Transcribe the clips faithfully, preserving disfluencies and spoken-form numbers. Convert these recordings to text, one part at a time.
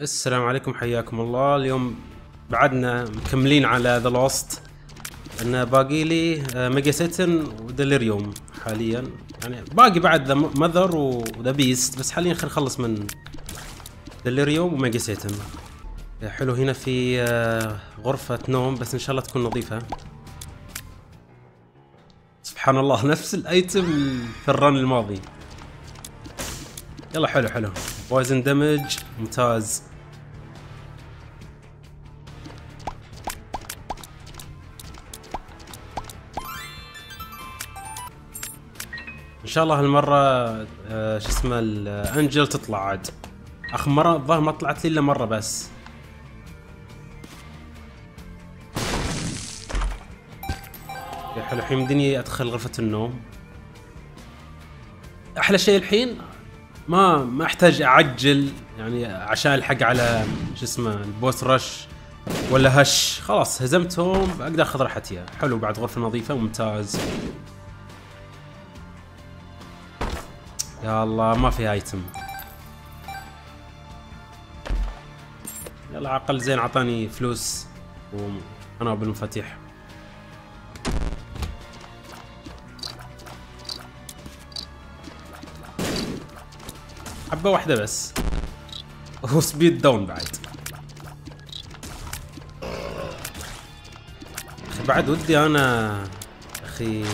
السلام عليكم، حياكم الله. اليوم بعدنا مكملين على The Lost. انا باقي لي ميجا سيتن وديليريوم حاليا، يعني باقي بعد ذا ماذر وذا بيست، بس حاليا خلينا نخلص من ديليريوم وميجا سيتن. حلو، هنا في غرفة نوم بس ان شاء الله تكون نظيفة. سبحان الله نفس الايتم في الرن الماضي. يلا حلو حلو، بويزن دامج ممتاز. ان شاء الله هالمرة آه شو اسمه الانجل تطلع عاد. اخر مرة الظاهر ما طلعت لي الا مرة بس. حلو، الحين يمديني ادخل غرفة النوم. احلى شيء الحين ما ما احتاج اعجل، يعني عشان الحق على شو اسمه البوس رش ولا هش. خلاص هزمتهم، اقدر اخذ راحتي. حلو، بعد غرفه نظيفه ممتاز. يا الله ما في ايتم. يلا على الاقل زين اعطاني فلوس وانا بالمفاتيح. حبة واحدة بس، هو سبيد داون بعد. أخي بعد ودي أنا أخي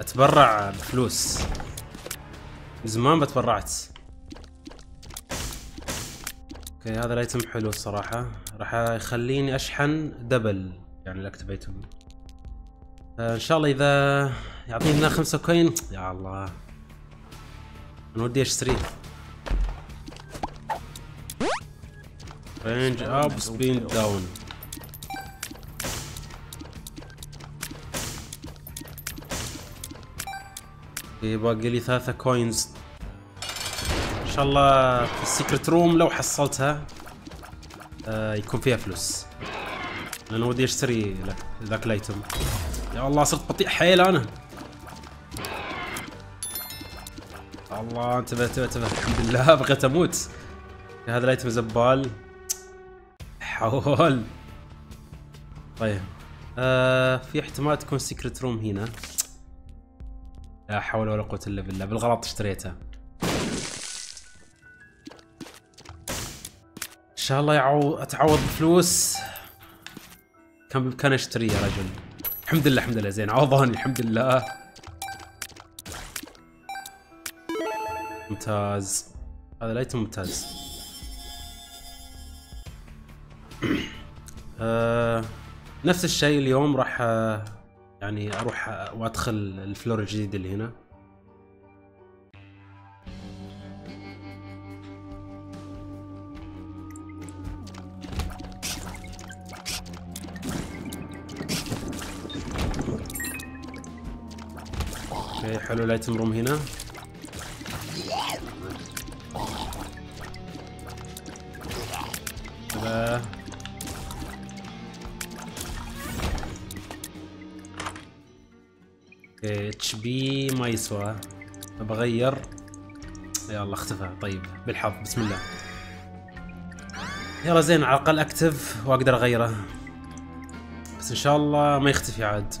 أتبرع بفلوس، زمان بتبرعت. أوكي هذا الايتم حلو الصراحة، راح يخليني أشحن دبل يعني الأكتب ايتم. إن شاء الله إذا يعطينا خمسة كوين. يا الله أنا ودي أشتريه. رينج اب سبين داون. باقي لي ثلاثة كوينز. ان شاء الله في السيكرت روم لو حصلتها آه يكون فيها فلوس، انا ودي اشتري ذاك الايتم. يا الله صرت بطيء حيل انا. الله انتبه انتبه انتبه، الحمد لله بغيت اموت. هذا الايتم زبال حول. طيب آه في احتمال تكون سيكرت روم هنا. لا حول ولا قوة الا بالله، بالغلط اشتريتها. ان شاء الله يعو... اتعوض بفلوس. كان بامكاني اشتريه يا رجل. الحمد لله الحمد لله، زين عوضاني الحمد لله. ممتاز، هذا الايتم ممتاز. آه نفس الشيء اليوم راح آه يعني اروح آه وادخل الفلور الجديد اللي هنا. اوكي حلو، الايتم روم هنا. آه اتش بي ما يسوى، بغير. يلا اختفى، طيب بالحظ بسم الله. يلا زين على الاقل اكتف واقدر اغيره، بس ان شاء الله ما يختفي عاد.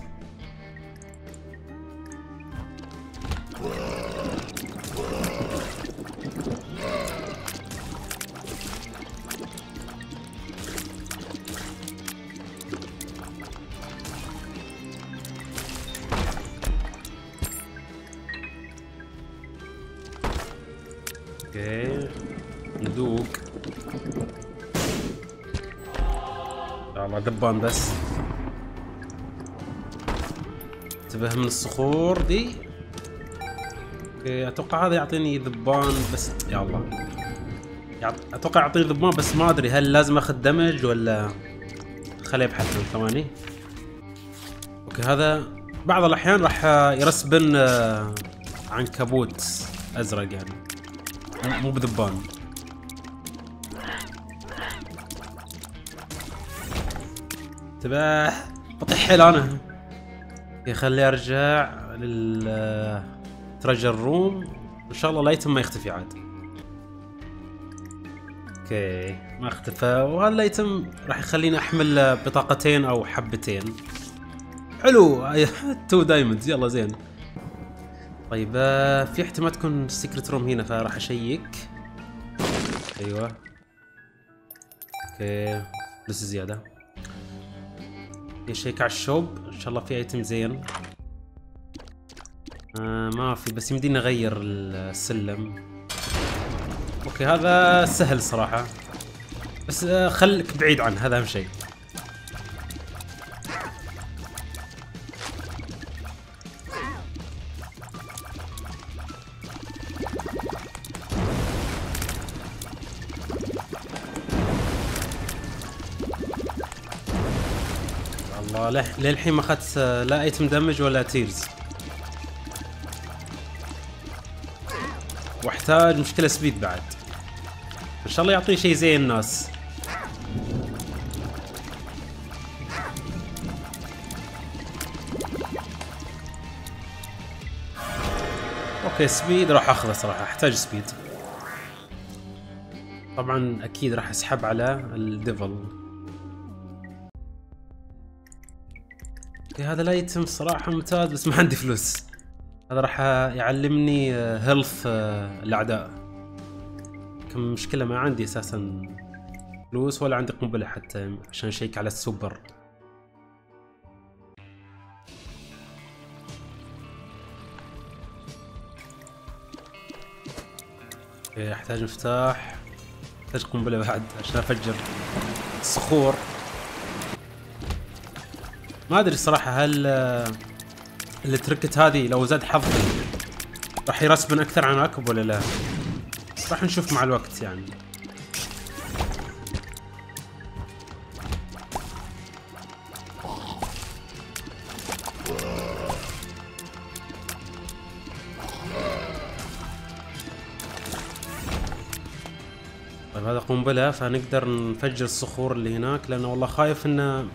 اوكي ندوق. يا الله دبان بس، انتبه من الصخور دي. اوكي اتوقع هذا يعطيني ذبان بس. يا الله اتوقع يعطيني ذبان بس ما ادري هل لازم اخذ دمج ولا خليه يبحث عن ثواني. اوكي هذا بعض الاحيان راح يرسبن عنكبوت ازرق، يعني مو بذبان. انتبه بطيح حيل انا. خليه ارجع للتريجر روم، ان شاء الله لايتم ما يختفي عاد. اوكي ما اختفى، وهذا الايتم راح يخليني احمل بطاقتين او حبتين. حلو تو دايموندز يلا زين. طيب في احتمال تكون السيكرت روم هنا فراح اشيك. ايوه اوكي بس زياده. اشيك على الشوب ان شاء الله في ايتم زين. آه ما في، بس يمديني اغير السلم. اوكي هذا سهل صراحة، بس آه خلك بعيد عنه هذا اهم شيء. الله للحين ما اخذت لا ايتم دمج ولا تيرز، واحتاج مشكلة سبيد بعد. ان شاء الله يعطيه شيء زي الناس. اوكي سبيد راح اخذه صراحة، احتاج سبيد. طبعا اكيد راح اسحب على الديفل. هذا لا يتم صراحة ممتاز، بس ما عندي فلوس. هذا راح يعلمني هيلث الاعداء. كم مشكله ما عندي اساسا فلوس ولا عندي قنبله حتى عشان اشيك على السوبر. احتاج مفتاح، احتاج قنبله بعد عشان افجر الصخور. ما ادري صراحه هل التركت هذه لو زاد حظي راح يرسبن اكثر عن عقب ولا لا، راح نشوف مع الوقت يعني. طيب هذا قنبله فنقدر نفجر الصخور اللي هناك، لانه والله خايف انه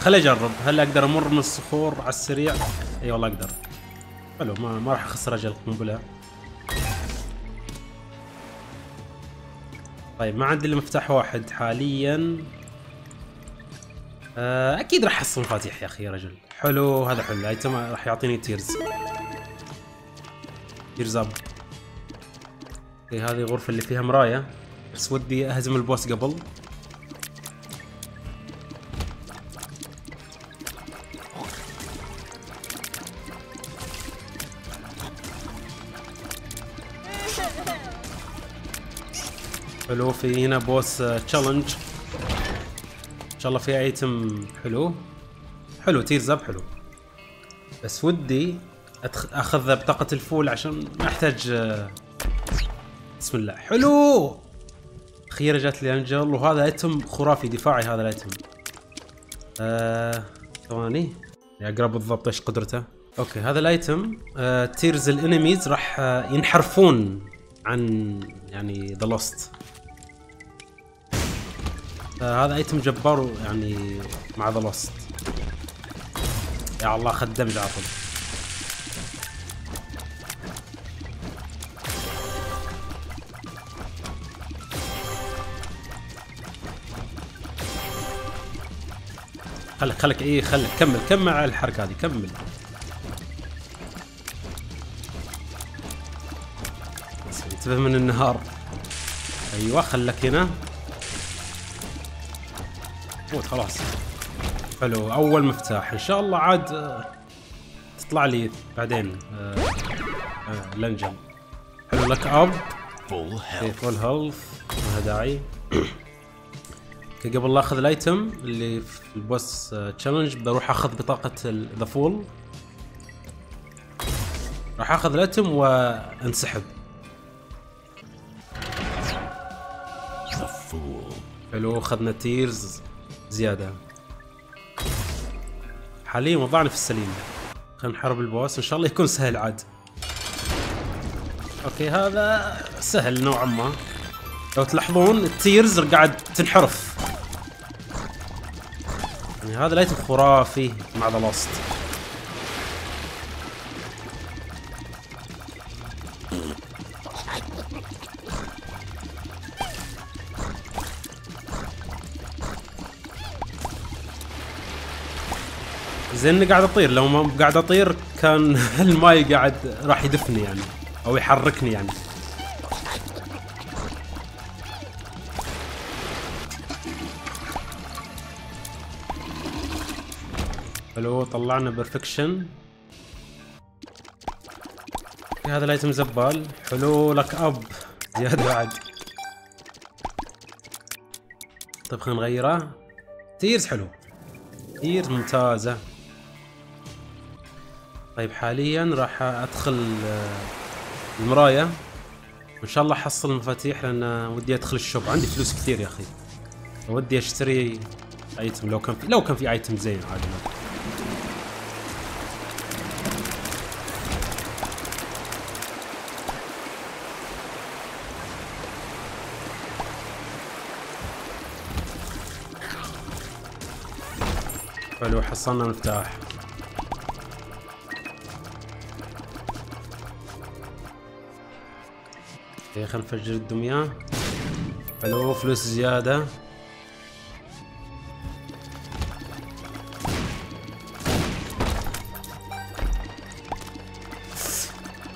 خليني اجرب هل اقدر امر من الصخور على السريع. اي أيوة والله اقدر. حلو ما, ما راح اخسر اجل القنبله. طيب ما عندي الا مفتاح واحد حاليا. آه اكيد راح احصل مفاتيح يا اخي يا رجل. حلو هذا حلو، الايتم راح يعطيني تيرز. تيرز اب. هذه الغرفه اللي فيها مرايه، بس ودي اهزم البوس قبل. حلو في هنا بوس تشالنج، ان شاء الله في ايتم حلو. حلو تيرز اب حلو، بس ودي اخذ بطاقة الفول عشان ما احتاج. بسم الله حلو اخيرا جات لي انجل، وهذا ايتم خرافي دفاعي هذا الايتم. آه ثواني اقرا بالضبط ايش قدرته. اوكي هذا الايتم آه تيرز الانميز راح ينحرفون عن يعني ذا لوست. آه هذا ايتم جبار يعني مع ذا لوست. يا الله اخذ دمج على طول. خلك خلك ايه خلك كمل كمل على الحركه هذه كمل. انتبه من النهار. ايوه خلك هنا. فوت خلاص. حلو اول مفتاح ان شاء الله عاد تطلع لي بعدين. آه آه لنجم. حلو لك اب. فول هيلث. فول هيلث ما لها داعي. قبل لا اخذ الايتم اللي في البوس تشالنج بروح اخذ بطاقة ذا فول. راح اخذ الايتم وانسحب. حلو اخذنا تيرز زياده. حاليا وضعنا في السليم. خلينا نحارب البوس ان شاء الله يكون سهل عاد. اوكي هذا سهل نوعا ما، لو تلاحظون التيرز قاعد تنحرف. يعني هذا لايت خرافي مع ذا لوست. زين قاعد اطير، لو ما قاعد اطير كان الماي قاعد راح يدفني يعني او يحركني يعني. الو طلعنا بيرفكشن. هذا الايتم زبال حلو، لك اب زياده بعد. طيب خلينا نغيره. تيرز حلو، تيرز ممتازه. طيب حاليا راح ادخل المرايه وان شاء الله احصل المفاتيح، لان ودي ادخل الشوب، عندي فلوس كثير يا اخي، ودي اشتري ايتم لو كان في لو كان في ايتم زين عادي. حلو حصلنا مفتاح. خلنا نفجر الدمية. حلو فلوس زيادة.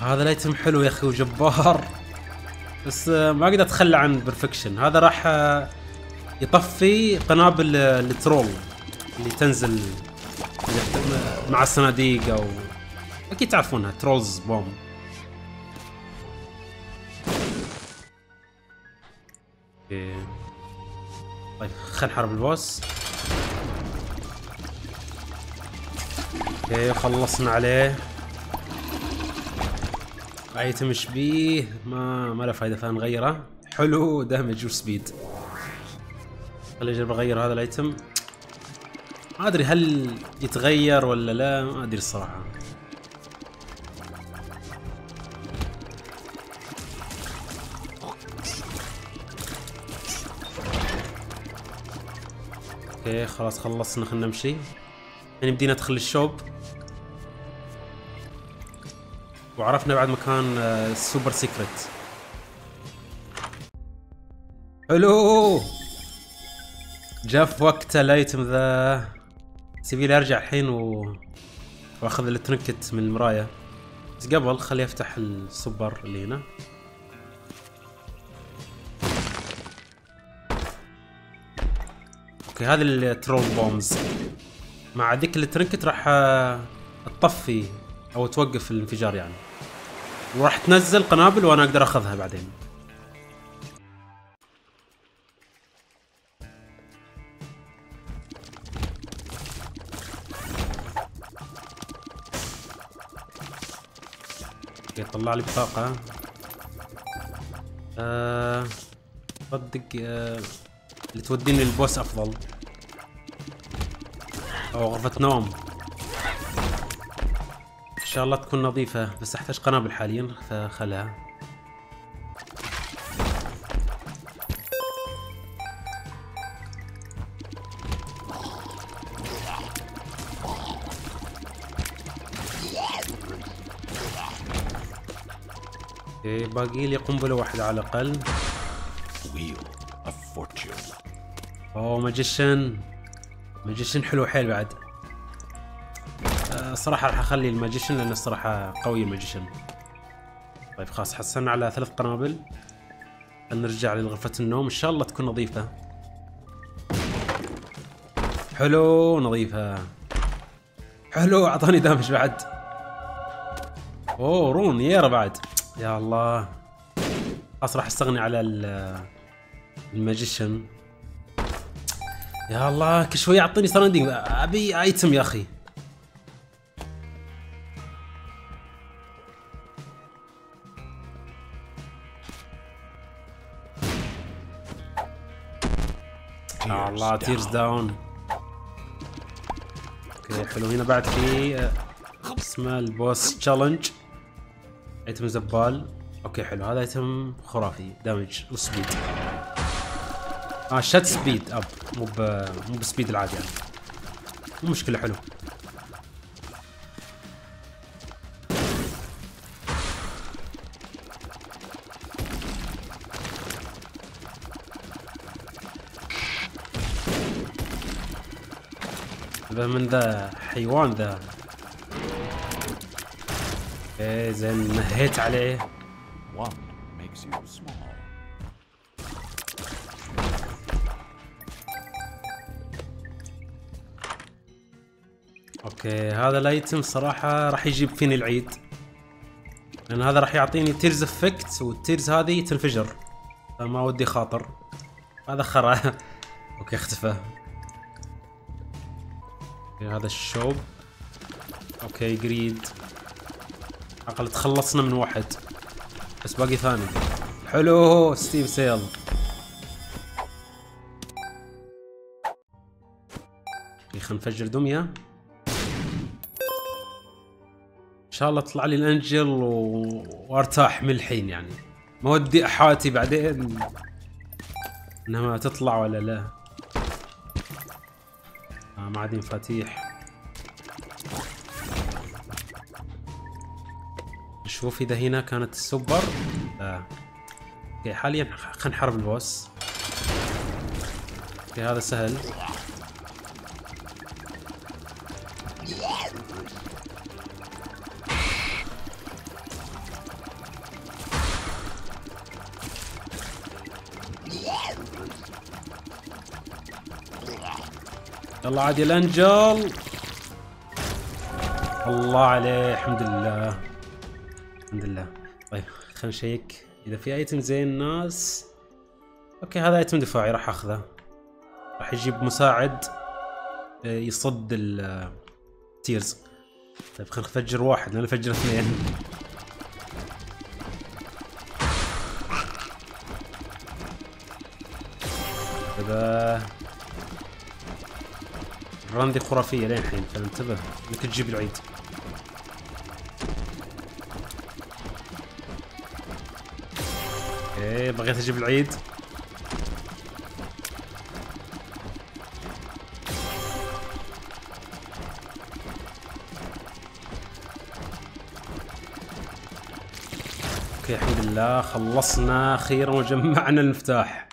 هذا الايتم حلو يا اخي وجبار، بس ما اقدر اتخلى عن بيرفكشن. هذا راح يطفي قنابل الترول اللي تنزل مع الصناديق، او اكيد تعرفونها ترولز بوم. اوكي طيب خلينا نحارب البوس. اوكي خلصنا عليه. ايتم شبيه ما ما له فايده فنغيره. حلو دامج وسبيد. خليني اجرب اغير هذا الايتم، ما ادري هل يتغير ولا لا، ما ادري الصراحه. اوكي خلاص خلصنا، خلينا نمشي. يعني بدينا ندخل الشوب وعرفنا بعد مكان السوبر سيكريت. حلو جاف وقت الايتم ذا. سيبيلي ارجع الحين و... واخذ الترنكت من المرايه، بس قبل خلي افتح السوبر اللي هنا. اوكي هذه الترول بومز، مع ذيك الترنكت راح تطفي او توقف الانفجار يعني، وراح تنزل قنابل وانا اقدر اخذها بعدين. طلع لي بطاقة. أه... صدق أه... اللي توديني للبوس أفضل، أو غرفة نوم إن شاء الله تكون نظيفة، بس أحتاج قنابل حاليا فخلها. باقي لي قنبلة واحدة على الأقل. أوه ماجيشن، ماجيشن حلو حيل بعد. أه صراحة راح أخلي الماجيشن لأنه الصراحة قوي الماجيشن. طيب خلاص حصلنا على ثلاث قنابل. نرجع لغرفة النوم إن شاء الله تكون نظيفة. حلو نظيفة. حلو أعطاني دامج بعد. أوه رون يارا بعد. يا الله خلاص راح استغني على الماجيشن. يا الله كل شوي يعطيني صناديق، ابي ايتم يا اخي. يا الله تيرز داون. اوكي حلو هنا بعد في اسمه البوس تشالنج. ايتم زبال. اوكي حلو هذا ايتم خرافي، دامج وسبيد. اه شت سبيد اب، مو مو بسبيد العادي يعني، مو مشكله. حلو ذا من ذا حيوان ذا. اوكي زين نهيت عليه. اوكي هذا الايتم صراحة راح يجيب فيني العيد، لان هذا راح يعطيني تيرز افكت، والتيرز هذه تنفجر فما ودي خاطر. هذا خرا. اوكي اختفى. اوكي هذا الشوب. اوكي جريد. عقل تخلصنا من واحد بس باقي ثاني. حلو ستيم سيل. خلينا نفجر دمية. ان شاء الله طلع لي الانجل و... وارتاح من الحين، يعني ما ودي احاتي بعدين انها ما تطلع ولا لا. آه ما عاد مفاتيح. نشوف اذا هنا كانت السوبر. لا اوكي حاليا خلينا نحارب البوس. اوكي هذا سهل. يلا عادي الانجل. الله عليه الحمد لله الحمد لله. طيب خلينا نشيك اذا في ايتم زي الناس. اوكي هذا ايتم دفاعي راح اخذه، راح يجيب مساعد يصد التيرز. طيب خلينا نفجر واحد لان نفجر اثنين. كذا الراندي خرافية لين الحين، فانتبه انك تجيب العيد. اوكي بغيت اجيب العيد. اوكي الحمد لله خلصنا اخيرا وجمعنا المفتاح.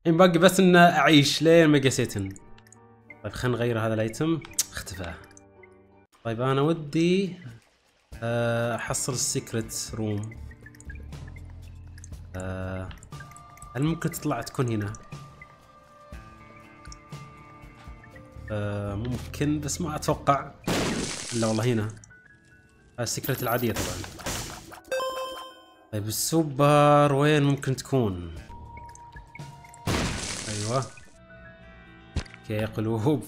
الحين باقي بس ان اعيش لين ميجا سيتن. طيب خلينا نغير هذا الايتم. اختفى. طيب انا ودي احصل السيكرت روم. أه هل ممكن تطلع تكون هنا؟ أه ممكن بس ما اتوقع. لا والله هنا السيكرت العادية طبعا. طيب السوبر وين ممكن تكون؟ ايوه يا قلوب.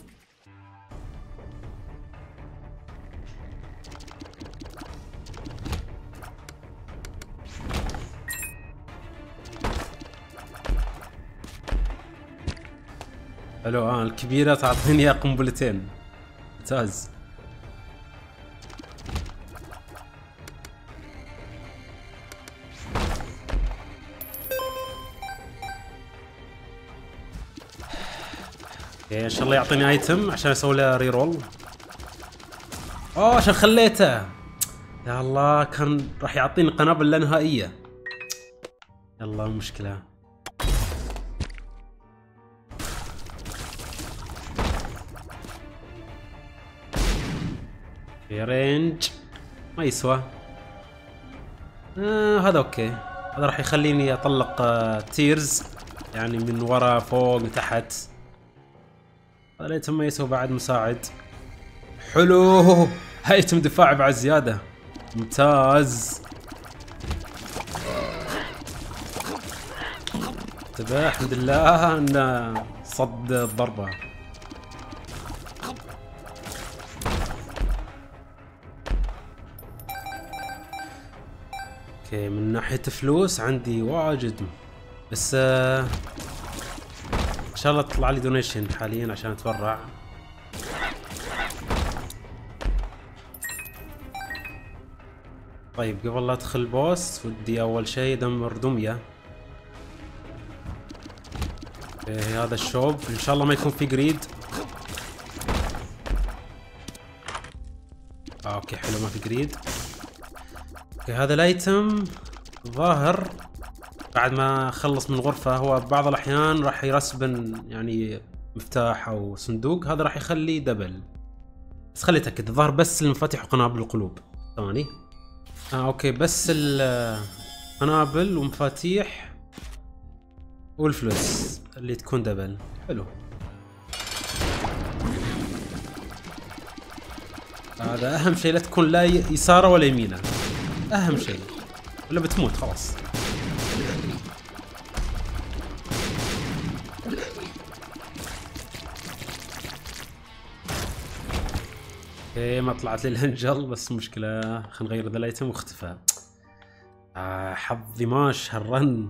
الو اه الكبيرة تعطيني قنبلتين. ممتاز. ان شاء الله يعطيني ايتم عشان اسوي له ري رول. اوه عشان خليته. يا الله كان راح يعطيني قنابل لا نهائيه. يلا المشكله. في رينج ما يسوى. آه هذا اوكي، هذا راح يخليني اطلق آه تيرز، يعني من ورا فوق تحت. الايتم ما يسوى بعد مساعد. حلو ايتم دفاعي بعد زياده. ممتاز. انتبه الحمد لله انه صد الضربه. اوكي من ناحيه فلوس عندي واجد، بس آه ان شاء الله تطلع لي دونيشن حاليا عشان اتبرع. طيب قبل لا ادخل بوس ودي اول شيء ادمر دميه. إيه هذا الشوب ان شاء الله ما يكون في جريد. آه اوكي حلو ما في جريد. اوكي هذا الايتم ظاهر بعد ما خلص من غرفة هو بعض الأحيان راح يرسبن، يعني مفتاح او صندوق، هذا راح يخلي دبل. بس خلي اتاكد، الظاهر بس المفاتيح وقنابل القلوب. ثواني. اه اوكي، بس القنابل ومفاتيح والفلوس اللي تكون دبل. حلو. هذا اهم شيء، لا تكون لا يساره ولا يمينه، اهم شيء، ولا بتموت خلاص. اوكي، ما طلعت لي الانجل، بس مشكله. خلينا نغير ذا الايتم واختفى. آه حظي ماش هالرن.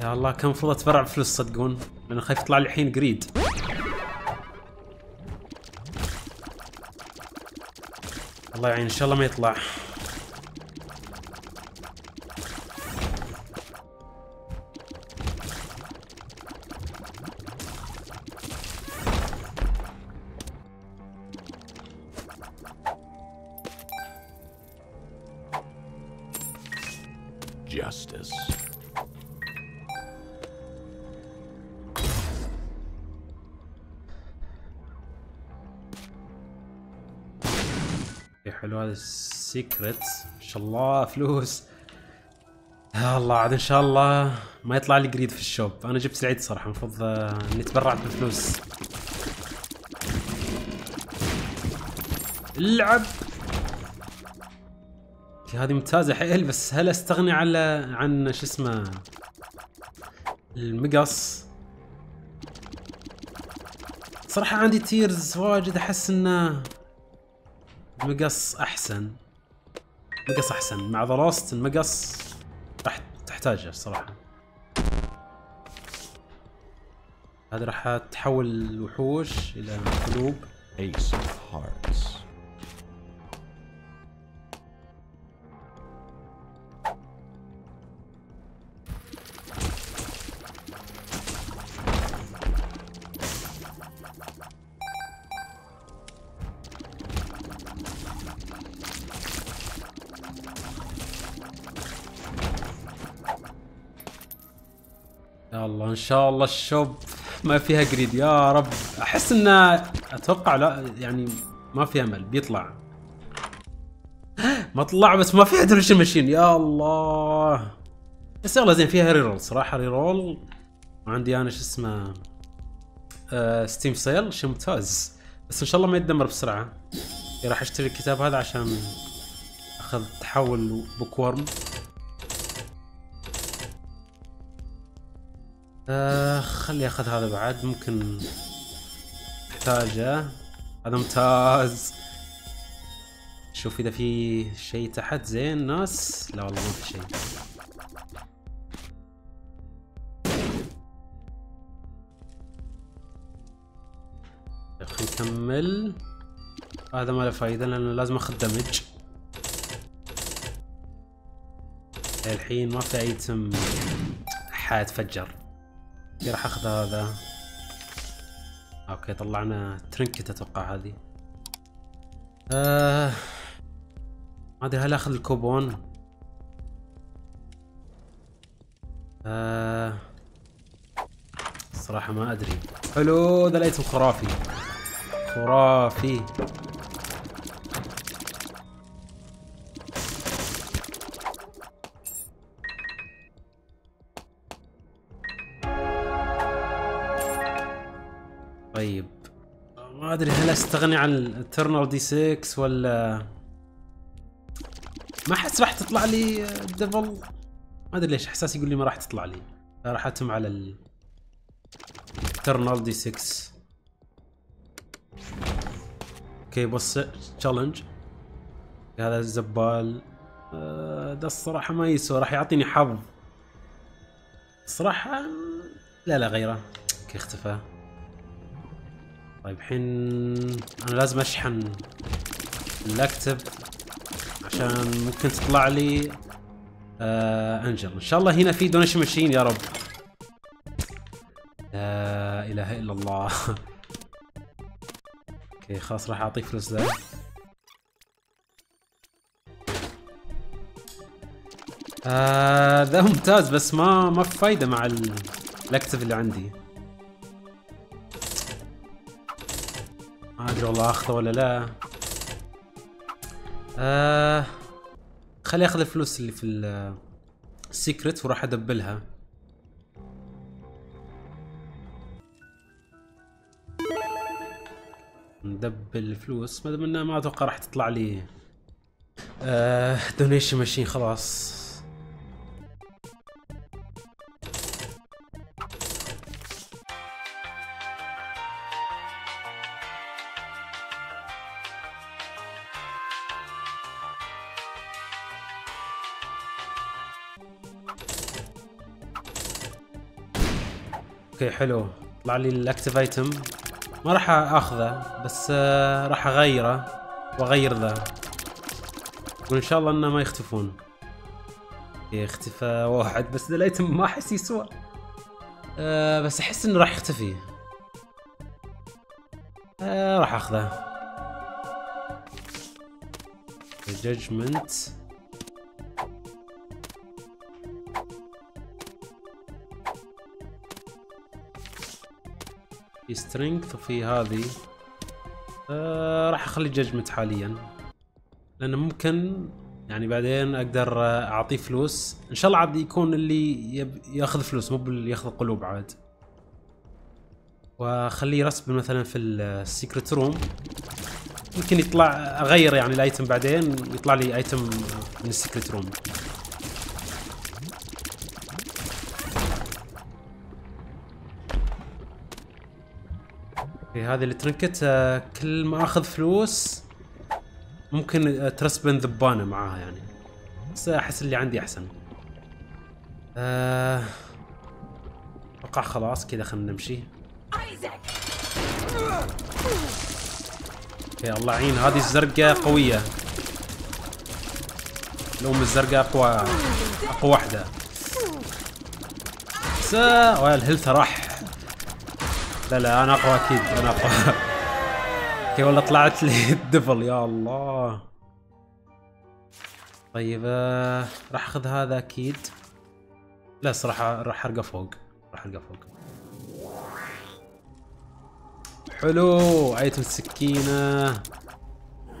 يا الله كان المفروض اتبرع بفلوس صدقون، لأن خايف يطلع لي الحين قريد. الله يعين، ان شاء الله ما يطلع. حلو، هذا السيكرت. ان شاء الله فلوس. يا الله عاد ان شاء الله ما يطلع لي قريد في الشوب. انا جبت العيد صراحه، المفروض اني تبرعت بالفلوس. العب. هذه ممتازه حيل، بس هل استغني على عن شو اسمه المقص؟ صراحه عندي تيرز واجد، احس انه مقص احسن. مقص احسن مع ذا لوست، المقص راح تحتاجه صراحه. هذا راح تحول الوحوش الى قلوب. ايس هارتس. الله ان شاء الله الشوب ما فيها قريد يا رب. احس انه اتوقع لا، يعني ما في امل بيطلع. ما طلع، بس ما فيها ديليشن ماشين. يا الله، بس يلا زين، فيها ريرول صراحه. ريرول وعندي انا شو اسمه أه ستيم سيل، شيء ممتاز. بس ان شاء الله ما يتدمر بسرعه. راح اشتري الكتاب هذا عشان اخذ تحول بوكورم. آه خلي اخذ هذا بعد، ممكن احتاجه. هذا ممتاز. شوف اذا في شيء تحت زين ناس. لا والله ما في شيء. خلينا نكمل. هذا ما له فايده لانه لازم اخذ دمج. الحين ما في ايتم حاتفجر. راح اخذ هذا. اوكي، طلعنا ترنكت اتوقع هذه. آه ما ادري هل اخذ الكوبون. آه صراحة ما ادري. حلو، ذا لقيته خرافي خرافي. طيب ما ادري هل استغني عن الترنال دي ستة ولا ما. احس راح تطلع لي الدبل، ما ادري ليش احساسي يقول لي ما راح تطلع لي. راح اتم على الترنال دي ستة. اوكي، بص تشالنج. هذا الزبال ده الصراحه ما يسوى، راح يعطيني حظ الصراحه. لا لا غيره. اوكي اختفى. طيب الحين انا لازم اشحن الاكتب عشان ممكن تطلع لي آه انجل. ان شاء الله هنا في دونيشن ماشين يا رب. لا اله الا الله. اوكي خلاص، راح اعطيك فلوس ذا. آه ذا ممتاز، بس ما ما في فايده مع الاكتف اللي عندي. ما ادري والله اخذه ولا لا. آه خلي اخذ الفلوس اللي في السيكرت وراح ادبلها. ندبل الفلوس، ما دام انها ما اتوقع راح تطلع لي آه دونيشن ماشين. خلاص اوكي حلو، طلع لي الاكتيف ايتم. ما راح اخذه بس آه راح اغيره واغير ذا، وان شاء الله انه ما يختفون. اختفى واحد بس ذا الايتم ما احس يسوى، آه بس احس انه راح يختفي. آه راح اخذه. جادجمنت في سترينجث وفي هذه. آه راح اخلي ججمنت حاليا، لانه ممكن يعني بعدين اقدر اعطيه فلوس. ان شاء الله عاد يكون اللي ياخذ فلوس مو اللي ياخذ قلوب عاد. واخليه رسم مثلا في السيكرت روم، يمكن يطلع اغير يعني الايتم بعدين يطلع لي ايتم من السيكرت روم. هذه الترنكت كل ما اخذ فلوس ممكن ترسبن ذبانه معاها يعني، بس احس اللي عندي احسن. اتوقع خلاص كذا خلينا نمشي. اوكي الله يعين، هذه الزرقاء قويه. الام الزرقاء اقوى اقوى واحده. بس الهيلث راح. لا لا انا اقوى اكيد، انا اقوى. اوكي والله طلعت لي الدفل، يا الله. طيب راح اخذ هذا اكيد. لا صراحه راح ارقى فوق، راح ارقى فوق. حلو ايتم السكينه،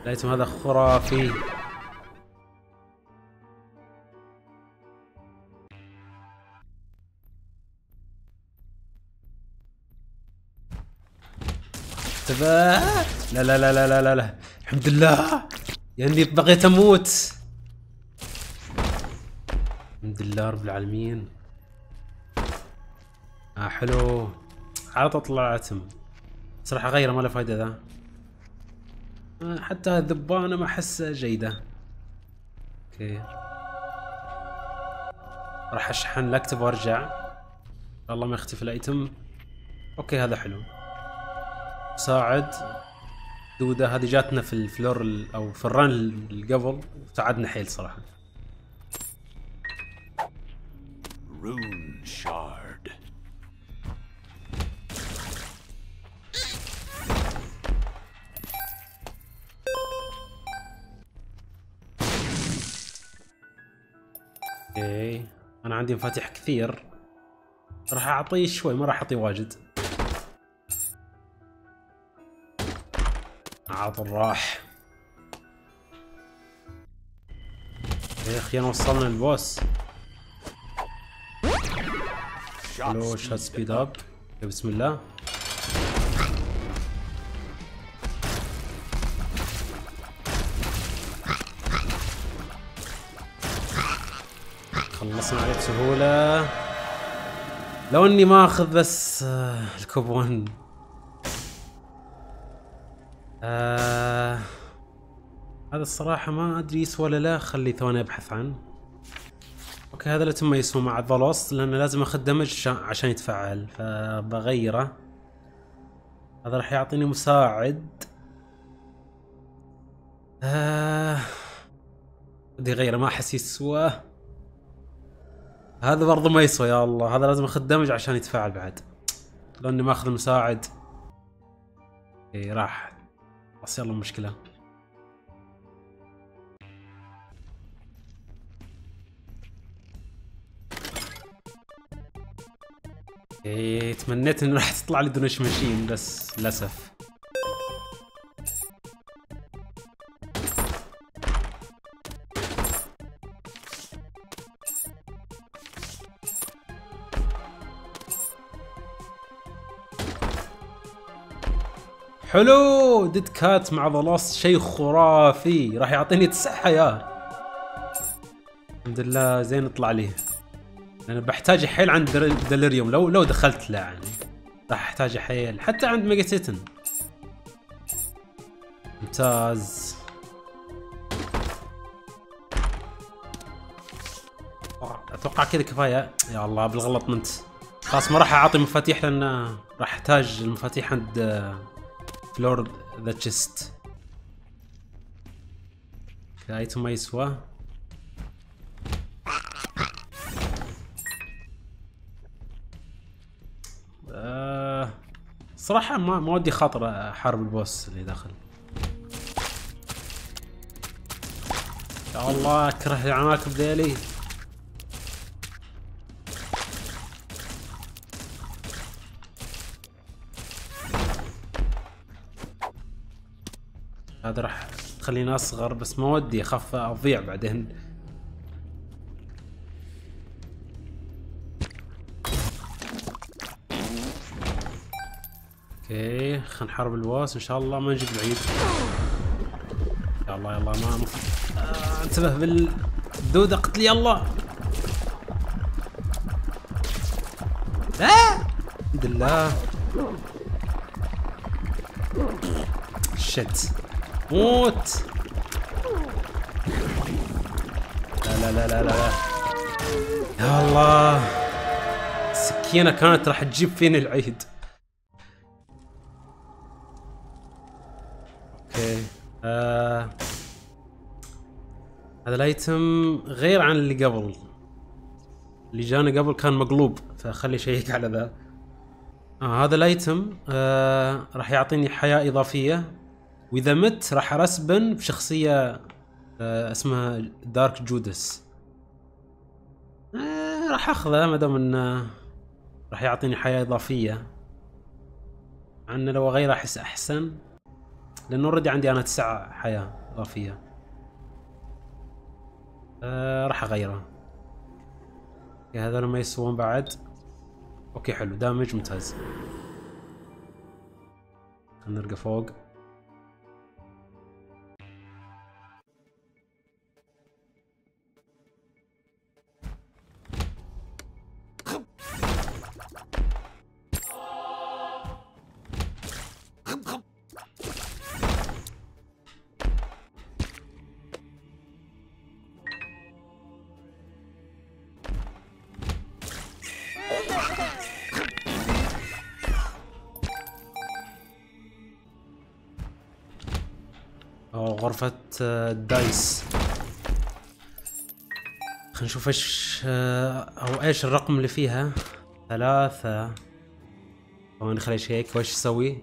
الايتم هذا خرافي. لا لا لا لا لا لا لا الحمد لله، يعني بغيت اموت. الحمد لله رب العالمين. آه حلو، على طول طلع اتم. بس راح اغيره، ما له فايده ذا. آه حتى الذبانه ما احسها جيده. اوكي راح اشحن لاكتب وارجع، ان شاء الله ما يختفي الايتم. اوكي هذا حلو. ساعد دودة هذه جاتنا في الفلور او في الران اللي قبل، ساعدنا حيل صراحة. رون شارد. اوكي انا عندي مفاتيح كثير، راح اعطيه شوي ما راح اعطيه واجد. عطل راح. يا اخي انا وصلنا للبوس. لو شات سبيد اب، بسم الله. خلصنا عليه بسهولة، لو اني ما اخذ بس الكوبون. آه... هذا الصراحة ما أدري يسوى ولا لا، خلي ثواني أبحث عنه. أوكي هذا لا تم يسوى مع ذا لوست، لأن لازم أخذ دمج عشان يتفعل، فبغيره. هذا راح يعطيني مساعد. آه... بدي غيره، ما أحس يسوى. هذا برضه ما يسوى، يا الله هذا لازم أخذ دمج عشان يتفعل بعد، لأني ما أخذ المساعد. إيه راح بس يلا مشكلة. ايه تمنيت انه راح تطلع لي دونيشن ماشين بس للاسف. حلو ديد كات مع ذا لوست شيء خرافي، راح يعطيني تسع حياه. الحمد لله زين اطلع ليه. انا بحتاج حيل عند ديليريوم، لو لو دخلت له يعني راح احتاج حيل، حتى عند ميجا سيتن. ممتاز. اتوقع كذا كفايه. يا الله بالغلط منت. خلاص ما راح اعطي مفاتيح لان راح احتاج المفاتيح عند فلور ذا تشيست. الايتم ما يسوى. أه صراحة ما ما ودي خاطر احارب البوس اللي داخل. يا الله اكره العناكب ذيلي. هذا راح تخليني اصغر بس ما ودي اخاف اضيع بعدين. اوكي خلينا نحارب البوس ان شاء الله ما نجيب العيد. يا الله يا الله ما آه انتبه بالدوده قتلي يا الله. آه الحمد لله. شت موت. لا لا لا لا لا يا الله السكينة كانت راح تجيب فيني العيد. اوكي آه. هذا الايتم غير عن اللي قبل، اللي جانا قبل كان مقلوب فخلي شيك على ذا. آه هذا الايتم آه راح يعطيني حياة اضافية، واذا مت راح ارسبن بشخصية آه اسمها دارك جودس. آه راح اخذه ما دام انه راح يعطيني حياة اضافية، مع انه لو غيره احس احسن لانه اوريدي عندي انا تسعة حياة اضافية. آه راح اغيره. هذول ما يسوون بعد. اوكي حلو دامج ممتاز. خلينا نرقى فوق. غرفة الدايس. خلينا نشوف ايش او ايش الرقم اللي فيها. ثلاثة. ثواني خليني اشيك وايش اسوي.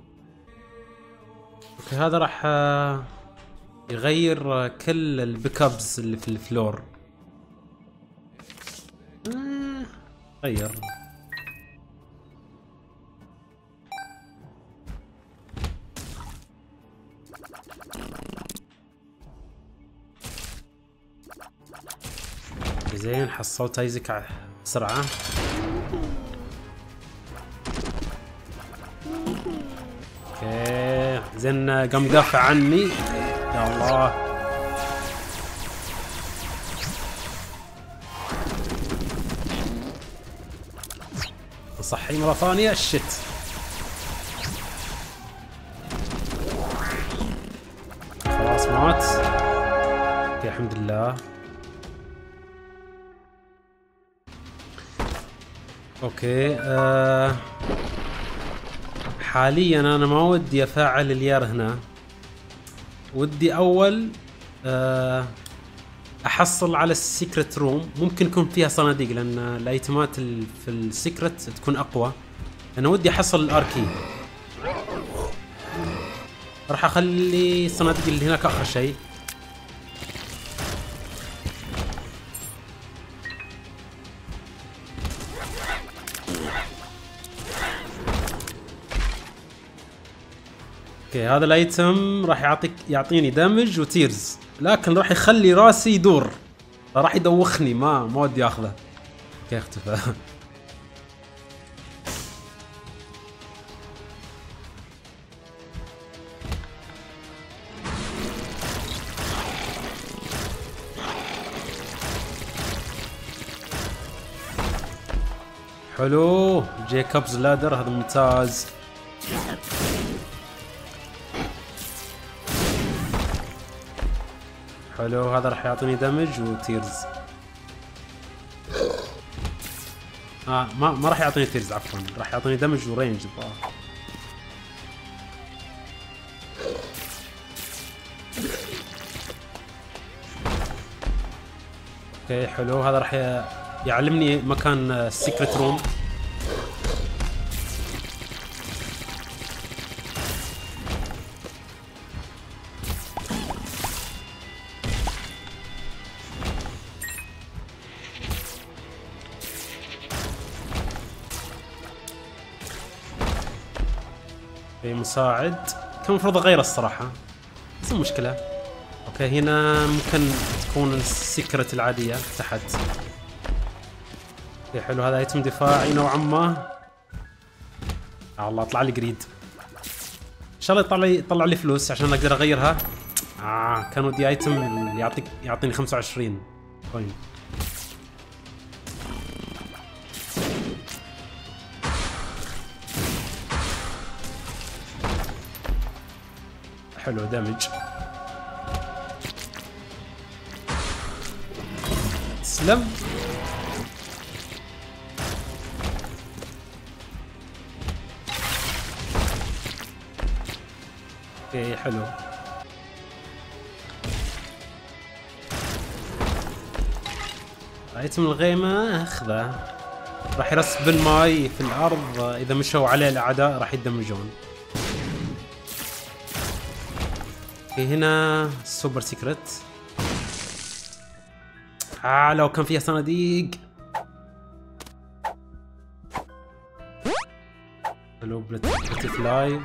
اوكي هذا راح يغير كل البيك ابز اللي في الفلور. غير. زين حصلت ايزك بسرعة. اوكي زين قام يدافع عني. يا الله صحي مرة ثانية. الشت خلاص مات. اوكي الحمد لله. اوكي أه حاليا انا ما ودي افعل اليار هنا، ودي اول أه احصل على السيكرت روم. ممكن يكون فيها صناديق لان الايتمات في السيكرت تكون اقوى. انا ودي احصل الاركي. راح اخلي الصناديق اللي هناك اخر شيء. اوكي هذا الايتم راح يعطيك يعطيني دامج وتيرز، لكن راح يخلي راسي يدور، راح يدوخني، ما ما ودي اخذه. اوكي اختفى. حلو، جيكوبز لادر هذا ممتاز. حلو هذا راح يعطيني دمج وتيرز. اه ما ما راح يعطيني تيرز عفوا، راح يعطيني دمج ورينج. اوكي حلو هذا راح يعلمني مكان السيكرت روم. في مساعد كان المفروض اغيره الصراحه، بس مو مشكله. اوكي هنا ممكن تكون السيكرت العاديه تحت. حلو هذا ايتم دفاعي نوعا ما. آه الله طلع لي جريد، ان شاء الله يطلع لي يطلع لي فلوس عشان اقدر اغيرها. آه كان ودي ايتم يعطيك يعطيني خمسة وعشرين كوين. حلو دامج تسلم. اوكي حلو ايتم الغيمه اخذه، راح يرسب الماي في الارض، اذا مشوا عليه الاعداء راح يدمجون. اوكي هنا سوبر سيكرت. آه لو كان فيها صناديق. حلو بلتي فلاي.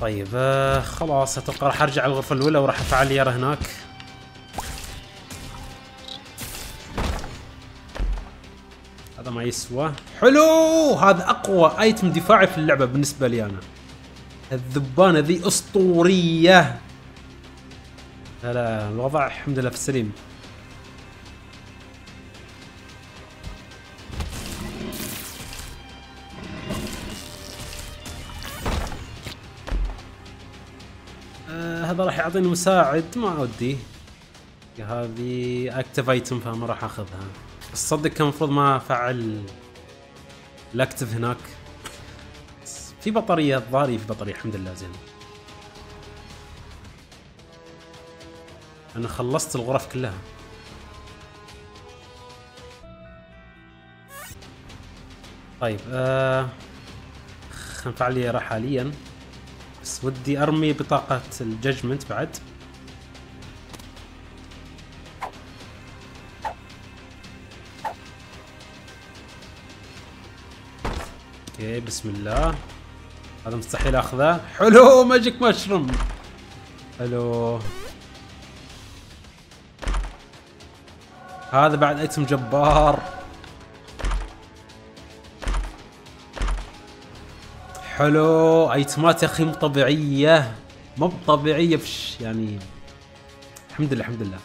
طيب آه خلاص اتوقع راح ارجع الغرفة الاولى وراح افعل لي يارة هناك. هذا ما يسوى. حلو هذا اقوى ايتم دفاعي في اللعبة بالنسبة لي انا. الذبانة ذي اسطورية. لا لا الوضع الحمد لله في السليم. هذا راح يعطيني مساعد ما ودي. هذه اكتف ايتم فما راح اخذها، بس صدق كان المفروض ما افعل الاكتف هناك. في بطاريه الظاهر، في بطاريه الحمد لله زين. انا خلصت الغرف كلها. طيب آه خلينا نفعل لي راح حاليا، بس ودي ارمي بطاقة الججمنت بعد. اوكي بسم الله هذا مستحيل اخذه. حلو ماجيك مشروم. حلو هذا بعد ايتم جبار. حلو ايتمات يا اخي مو طبيعيه، مو طبيعيه بش يعني. الحمد لله الحمد لله.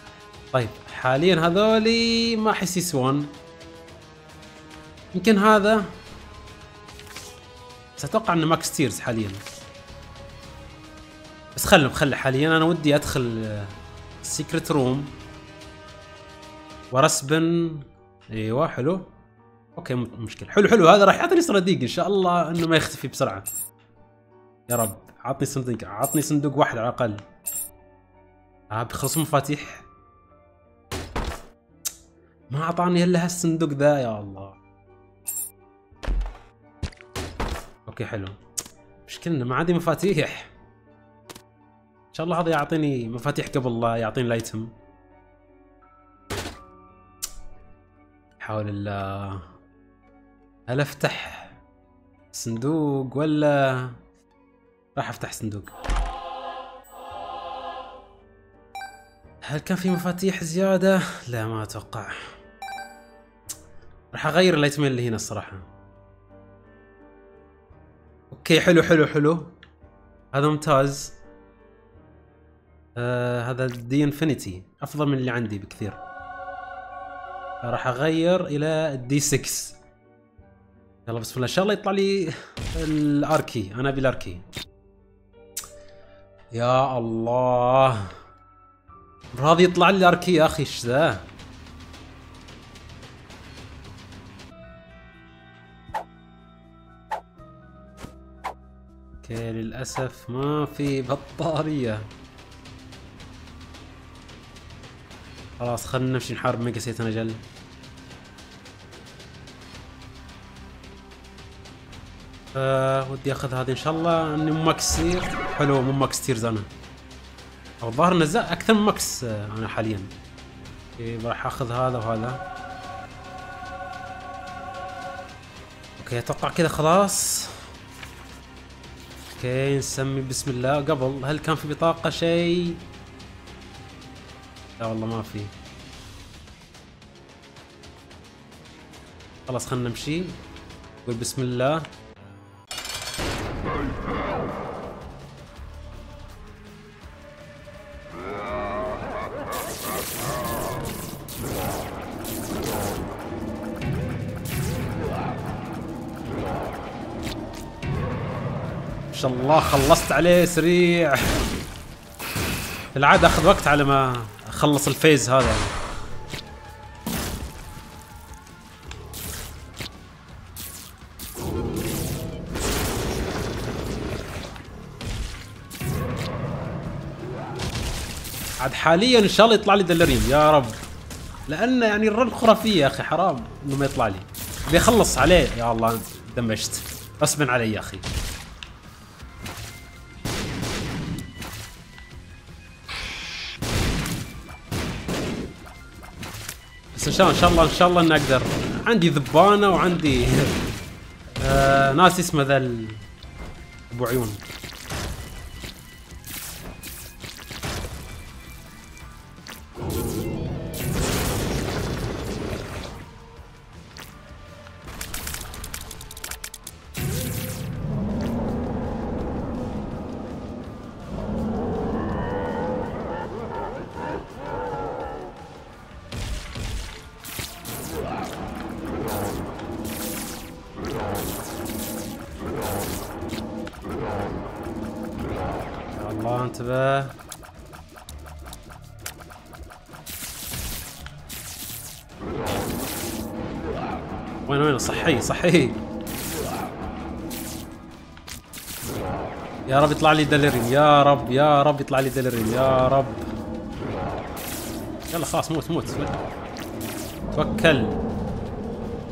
طيب حاليا هذولي ما احس يسوون، يمكن هذا بس اتوقع انه ماكس تيرز حاليا، بس خلهم خله حاليا. انا ودي ادخل السيكرت روم ورسبن. ايوه حلو اوكي مشكلة. حلو حلو هذا راح يعطيني صناديق ان شاء الله انه ما يختفي بسرعة. يا رب عطني صندوق، عطني صندوق واحد على الاقل. اه بيخلصوا مفاتيح. ما اعطاني الا هالصندوق ذا يا الله. اوكي حلو. مشكلة انه ما عندي مفاتيح. ان شاء الله هذا يعطيني مفاتيح قبل لا يعطيني لايتم. حول الله. هل افتح صندوق ولا راح افتح صندوق؟ هل كان في مفاتيح زيادة؟ لا ما اتوقع. راح اغير الايتمين اللي هنا الصراحة. اوكي حلو حلو حلو، هذا ممتاز. آه هذا دي انفينيتي افضل من اللي عندي بكثير. راح اغير الى الدي ستة. يلا بسم الله، ان شاء الله يطلع لي الاركي، انا ابي الاركي. يا الله راضي يطلع لي الاركي يا اخي، ايش ذا؟ اوكي للاسف ما في بطاريه. خلاص خلنا نمشي نحارب ميجا سيتن اجل. أه ودي اخذ هذه ان شاء الله اني ماكس تير. حلو مو ماكس تيرز انا، او الظاهر نزع اكثر من ماكس انا حاليا. اوكي راح اخذ هذا وهذا. اوكي اتوقع كذا خلاص. اوكي نسمي بسم الله. قبل هل كان في بطاقة شيء؟ لا والله ما في. خلاص خلنا نمشي نقول بسم الله. ما شاء الله خلصت عليه سريع. العادة اخذ وقت على ما اخلص الفيز هذا يعني. عاد حاليا ان شاء الله يطلع لي دلريم يا رب، لانه يعني الرن خرافية يا اخي، حرام انه ما يطلع لي. بيخلص عليه يا الله دمجت غصبا علي يا اخي. ان شاء الله ان شاء الله ان شاء الله اني اقدر. عندي ذبانه وعندي آه ناس اسمه ذا ابو عيون. صحيح يا رب يطلع لي دليريم، يا رب يا رب يطلع لي دليريم يا رب. يلا خلاص موت موت توكل.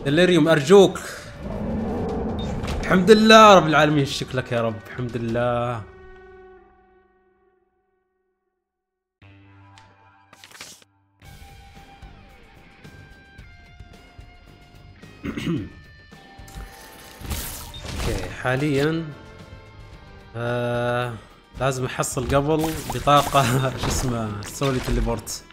دليريوم ارجوك. الحمد لله رب العالمين، شكلك يا رب الحمد لله. حاليا آه لازم احصل قبل بطاقة شو اسمه سولي تليبورت.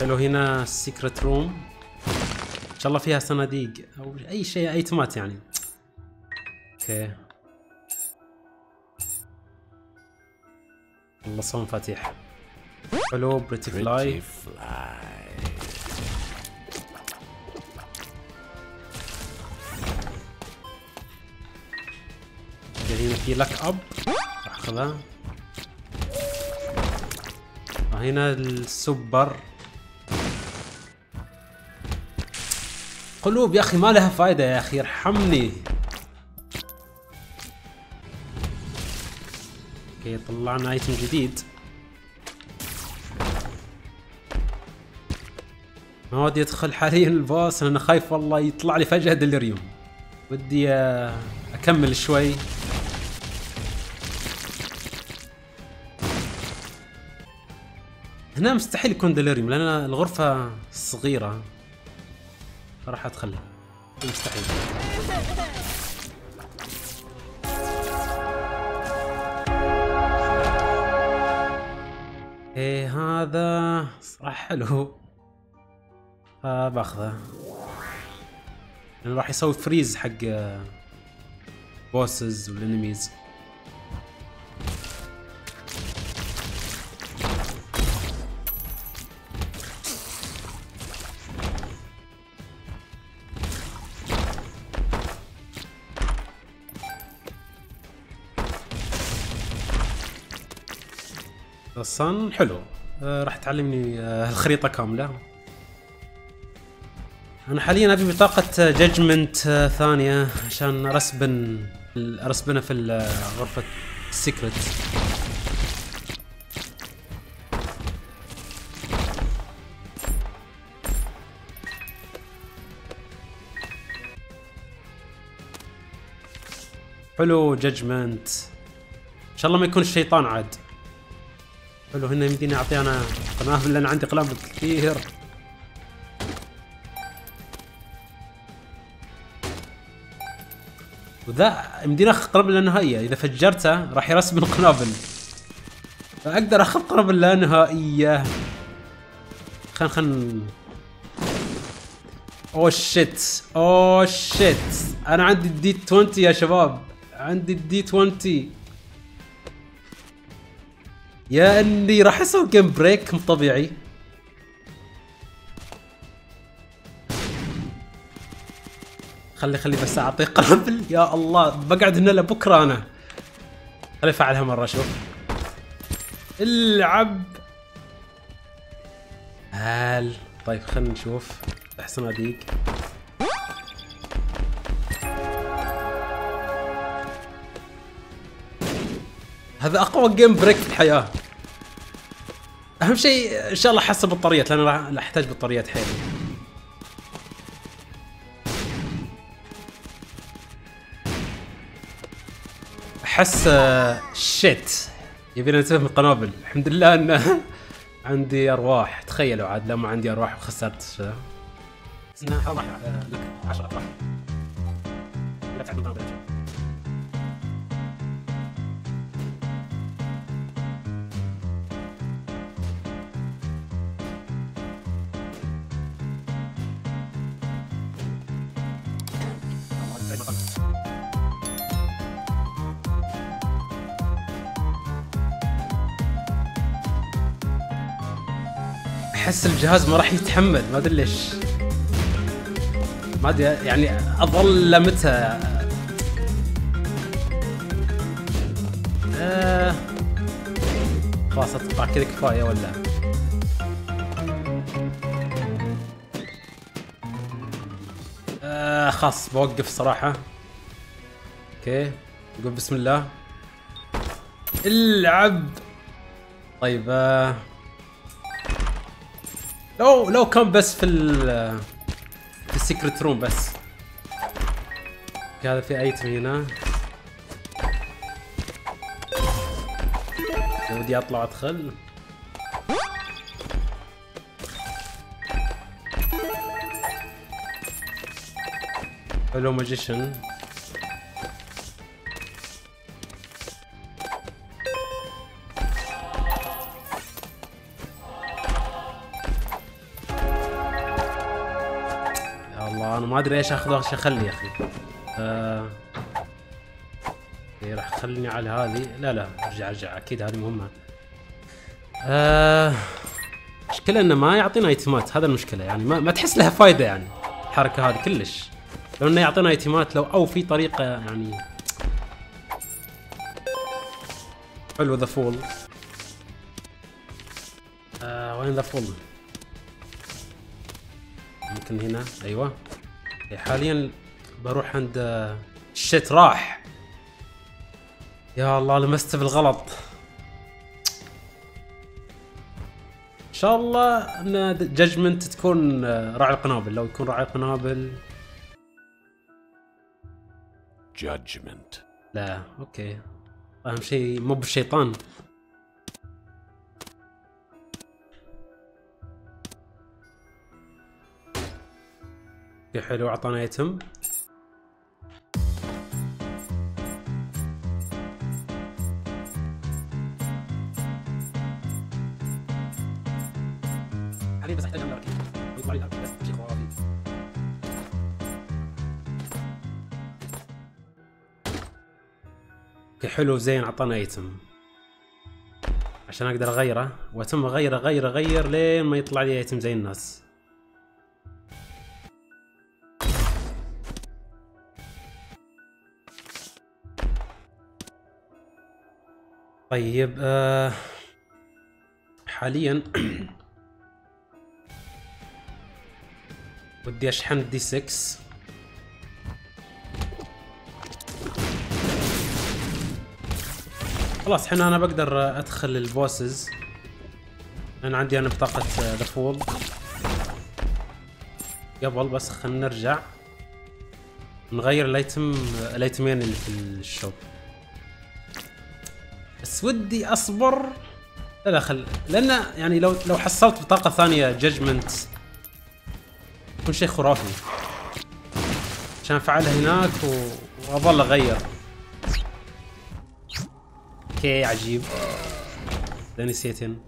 حلو هنا السيكرت روم ان شاء الله فيها صناديق او اي شيء، اي تمات يعني. اوكي خلصوا مفاتيح. حلو بريتي فلاي. هنا في لك اب راح اخذها. هنا السوبر قلوب يا اخي ما لها فايدة يا اخي ارحمني. اوكي طلعنا ايتم جديد. ما ودي ادخل حاليا الباص، انا خايف والله يطلع لي فجأة ديليريوم. ودي اكمل شوي. هنا مستحيل يكون ديليريوم لان الغرفة صغيرة، راح ادخلها مستحيل. ايه هذا صراحة حلو، آه باخذه لانه راح يسوي فريز حق بوسز والانميز. اصلا حلو، آه راح تعلمني آه الخريطة كاملة. انا حاليا ابي بطاقة جادجمنت آه ثانية عشان ارسبن ارسبنها في غرفة السيكرت. حلو جادجمنت، ان شاء الله ما يكون الشيطان عاد. حلو، هنا يمديني اعطي انا قنابل لان عندي قنابل كثير. وذا يمديني اخذ قنابل لا نهائية، اذا فجرته راح يرسبن قنابل. فاقدر اخذ قنابل لا نهائية. خل خل اوه شيت، اوه شيت، انا عندي الدي عشرين يا شباب، عندي الدي عشرين. يا اني راح اسوي جيم بريك مو طبيعي. خلي خلي بس اعطيه قنابل. يا الله بقعد هنا لبكره انا. خلي افعلها مره اشوف. العب هال. طيب خلينا نشوف احسن اديق. هذا اقوى جيم بريك في الحياه. اهم شيء ان شاء الله حسب بطاريات لان راح احتاج بطاريات حيل. احس شيت يبينا ننتبه من القنابل. الحمد لله ان عندي ارواح، تخيلوا عاد لو ما عندي ارواح وخسرت شذا. عشرة ارواح. لا تعد القنابل. احس الجهاز ما راح يتحمل، ما ادري ليش. ما ادري يعني اظل لمتى. آه خلاص اتوقع كذا كفايه ولا؟ آه خلاص بوقف صراحه. اوكي نقول بسم الله. العب. طيب آه لو لو كان بس في ال في السيكرت روم بس. هذا في ايتم هنا. لو بدي اطلع ادخل. حلو ماجيشن. ما ادري ايش اخذ وايش اخلي يا اخي. آه. راح خليني على هذه، لا لا ارجع ارجع اكيد هذه مهمه. آه. مشكلة انه ما يعطينا ايتمات، هذا المشكله يعني ما, ما تحس لها فايده يعني الحركه هذه كلش. لو انه يعطينا ايتمات لو او في طريقه يعني. حلو ذا فول. آه وين ذا فول؟ ممكن هنا، ايوه. حاليا بروح عند الشت راح. يا الله لمسته بالغلط. شاء الله ان جاجمنت تكون راعي القنابل. لو يكون راعي القنابل جاجمنت. لا اوكي اهم شيء مو بالشيطان. اوكي حلو اعطانا ايتم. بس احتاج امر اكيد يطلع لي بس شيء خرافي. اوكي حلو زين اعطانا ايتم عشان اقدر اغيره واتم اغيره اغيره اغير لين ما يطلع لي ايتم زي الناس. طيب آه حاليا ودي اشحن دي ستة. خلاص الحين انا بقدر ادخل البوسز لان عندي انا بطاقة ذا فول. قبل بس خلينا نرجع نغير الايتم الايتمين اللي في الشوب. بس ودي اصبر لا لا خل لان يعني لو لو حصلت بطاقة ثانية جاجمنت يكون شيء خرافي عشان افعلها هناك و... واظل اغير. اوكي عجيب لاني سيتن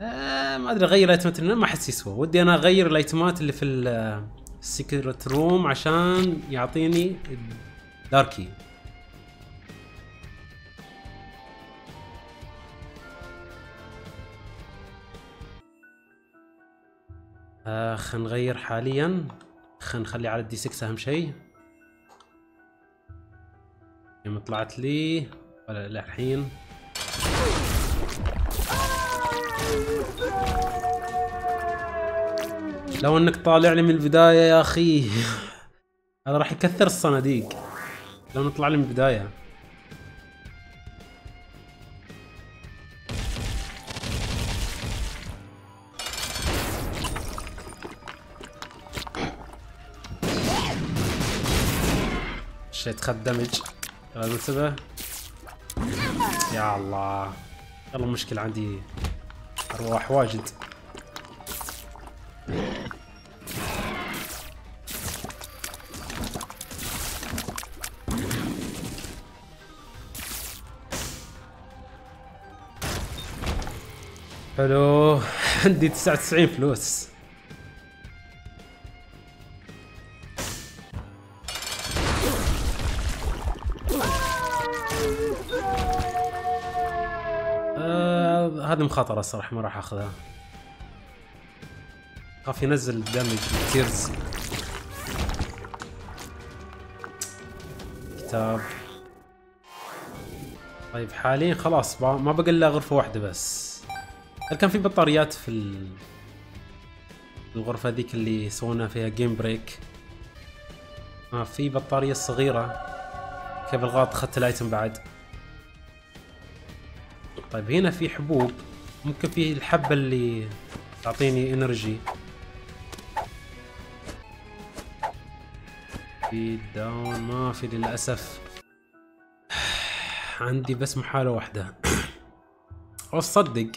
آه ما ادري اغير الايتمات ما احس يسوى. ودي انا اغير الايتمات اللي في السيكرت روم عشان يعطيني داركي. آه خل نغير حاليا خل نخلي على الدي ستة اهم شيء. ما طلعت لي ولا للحين. لو انك طالع لي من البداية يا اخي هذا راح يكثر الصناديق لو نطلع لي من البداية. اتخذ دمج انتبه يا الله يلا مشكلة عندي ارواح واجد. حلو عندي تسعة وتسعين فلوس. هذه مخاطرة الصراحة ما راح اخذها. خاف ينزل دمج تيرز. كتاب. طيب حاليا خلاص ما بقى الا غرفة واحدة بس. هل كان في بطاريات في الغرفة ذيك اللي سوينا فيها جيم بريك؟ اه في بطارية صغيرة. كيف الغلط اخذت الايتم بعد. طيب هنا في حبوب ممكن في الحبة اللي تعطيني انرجي. سبيد داون ما في للأسف. عندي بس محاولة واحدة. أو تصدق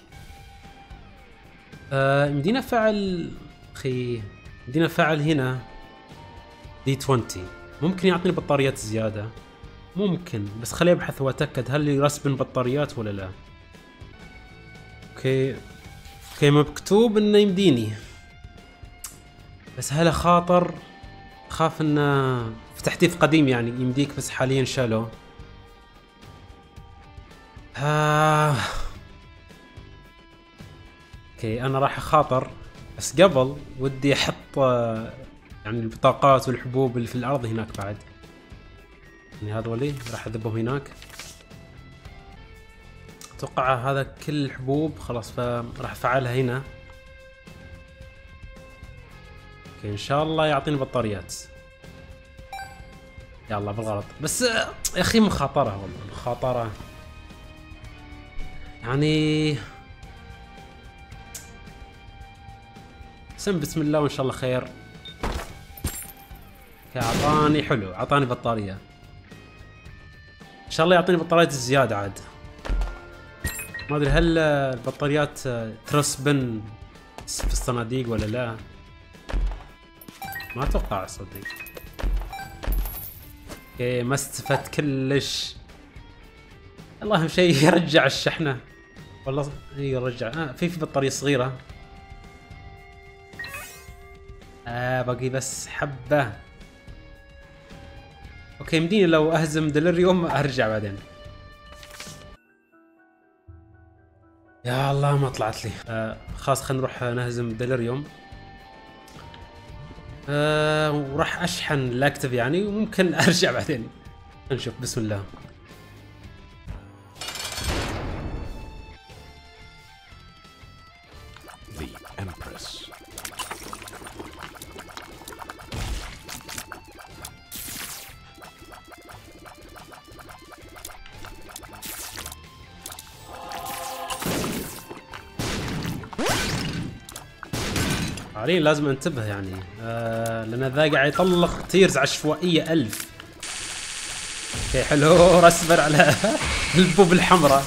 آه مدينا فعل أخي مدينا فعل هنا دي عشرة ممكن يعطيني بطاريات زيادة ممكن بس خليني أبحث وأتأكد هل يرسبن بطاريات ولا لا. اوكي اوكي مكتوب انه يمديني بس هلا خاطر خاف انه في تحديث قديم يعني يمديك بس حاليا شالوه. آه. اوكي انا راح اخاطر بس قبل ودي احط يعني البطاقات والحبوب اللي في الارض هناك بعد يعني هذولي راح اذبهم هناك. اتوقع هذا كل الحبوب خلاص فراح افعلها هنا. اوكي ان شاء الله يعطيني بطاريات. يلا بالغلط بس يا اخي مخاطرة والله مخاطرة يعني الرسم بسم الله وان شاء الله خير. اعطاني حلو، اعطاني بطاريه. ان شاء الله يعطيني بطاريات الزياده عاد. ما ادري هل البطاريات ترسبن في الصناديق ولا لا؟ ما اتوقع صدق. اوكي ما استفدت كلش. الله اهم شيء يرجع الشحنه. والله ايوه رجع. آه في في بطاريه صغيره. آه باقي بس حبه. اوكي يمديني لو اهزم ديليريوم ارجع بعدين. يا الله ما طلعت لي. آه خلاص خلينا نروح نهزم ديليريوم. آه وراح اشحن الاكتف يعني وممكن ارجع بعدين. نشوف بسم الله. لازم انتبه يعني آه لان ذا قاعد يطلق تيرز عشوائيه ألف. اوكي حلو رسبر على البوب الحمراء.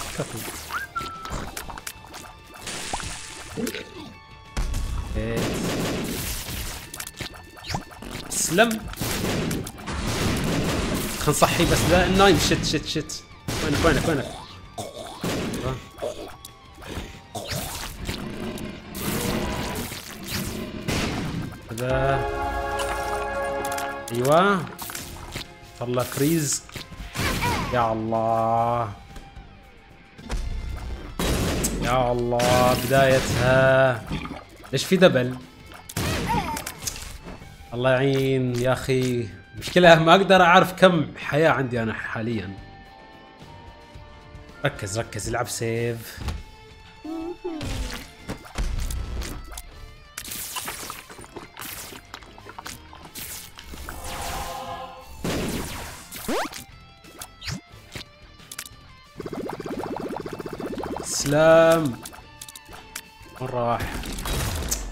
اسلم خلنا نصحي بس ذا النايم. شت شت شت وينك وينك وينك. ايوه صار له فريز. يا الله يا الله بدايتها. ليش في دبل؟ الله يعين يا اخي. مشكلة ما اقدر اعرف كم حياة عندي انا حاليا. ركز ركز العب سيف. سلام وين راح؟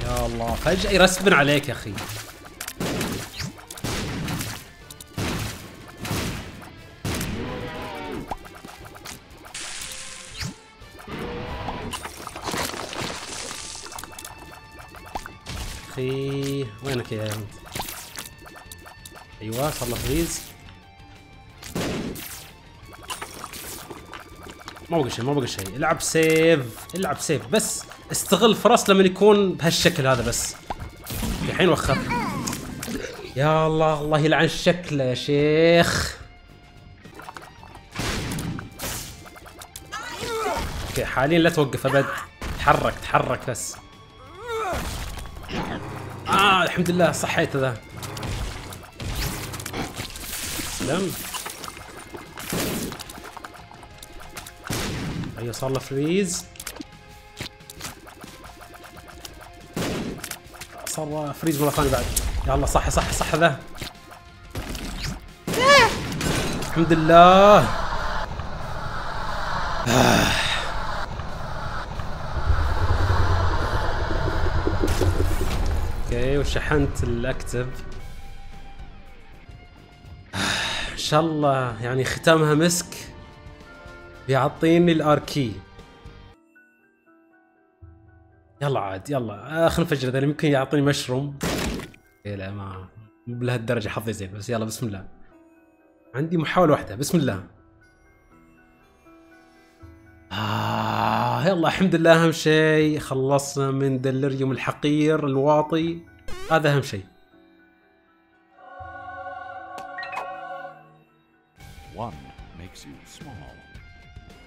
يا الله فجأة يرسبن عليك يا اخي. اخي وينك يا انت؟ ايوه صار له فريز. ما بقى شيء ما بقى شيء. العب سيف العب سيف بس استغل فرص لما يكون بهالشكل هذا بس. الحين وخر. يا الله الله يلعن شكله يا شيخ. اوكي حاليا لا توقف ابد. تحرك تحرك بس. اه الحمد لله صحيت ذا. سلام. ايوه صار له فريز. صار له فريز مره ثانيه بعد. يا الله صح صح صح ذا. الحمد لله. اوكي وشحنت الاكتب. ان شاء الله يعني ختامها مسك. بيعطيني الاركي. يلا عاد يلا خلينا نفجر ذا. يمكن يعطيني مشروم. اي لا ما بلهالدرجه حظي زين بس يلا بسم الله. عندي محاوله واحده بسم الله. آه يلا الحمد لله اهم شيء خلصنا من ديليريوم الحقير الواطي هذا اهم شيء.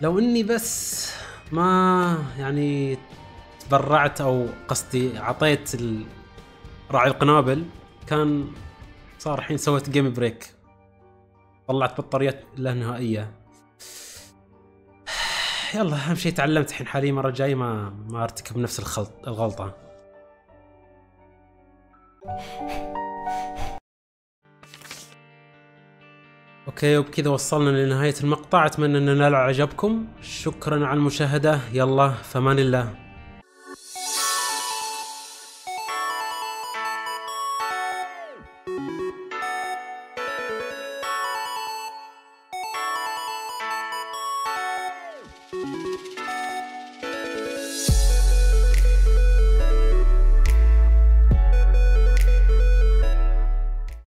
لو اني بس ما يعني تبرعت او قصدي اعطيت راعي القنابل كان صار الحين سويت جيم بريك. طلعت بطاريات لا نهائيه. يلا اهم شيء تعلمت الحين حاليا المره الجايه ما ما ارتكب نفس الخلط الغلطه. اوكي وبكذا وصلنا لنهاية المقطع. اتمنى ان نال على اعجابكم. شكرا على المشاهدة. يلا فمان الله.